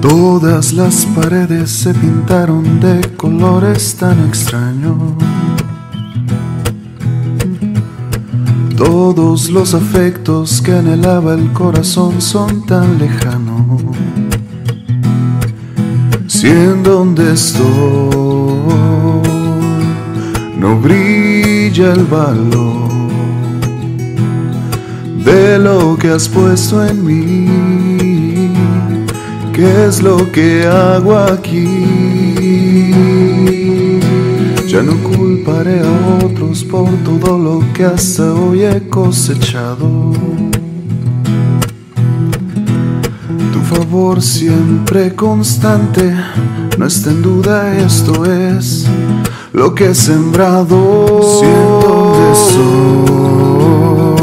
Todas las paredes se pintaron de colores tan extraños. Todos los afectos que anhelaba el corazón son tan lejanos. Siendo donde estoy, no brilla el valor de lo que has puesto en mí. ¿Qué es lo que hago aquí? Ya no culparé a otros por todo lo que hasta hoy he cosechado. Tu favor siempre constante, no está en duda, esto es lo que he sembrado. Siendo donde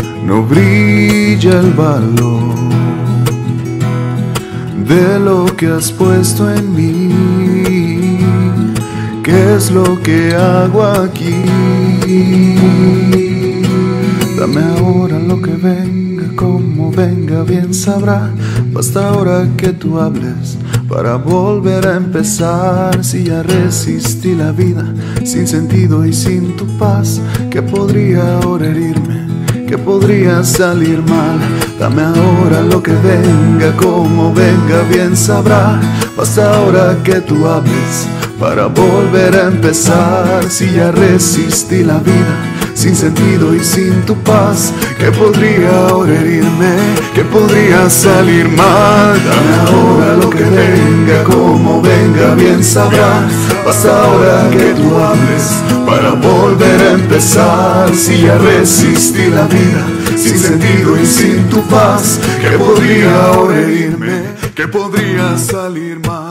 soy, no brilla el valor de lo que has puesto en mí. ¿Qué es lo que hago aquí? Dame ahora lo que venga, como venga bien sabrá. Basta ahora que tú hables para volver a empezar. Si ya resistí la vida sin sentido y sin tu paz, ¿qué podría ahora herirme? ¿Qué podría salir mal? Dame ahora lo que venga, como venga bien sabrá. Basta ahora que tú hables para volver a empezar. Si ya resistí la vida sin sentido y sin tu paz, ¿qué podría ahora herirme? ¿Qué podría salir mal? Dame ahora lo que venga, como venga bien sabrá. Basta ahora que tú hables para volver a empezar. Si ya resistí la vida sin sentido y sin tu paz, ¿qué podría ahora herirme? ¿Qué podría salir mal?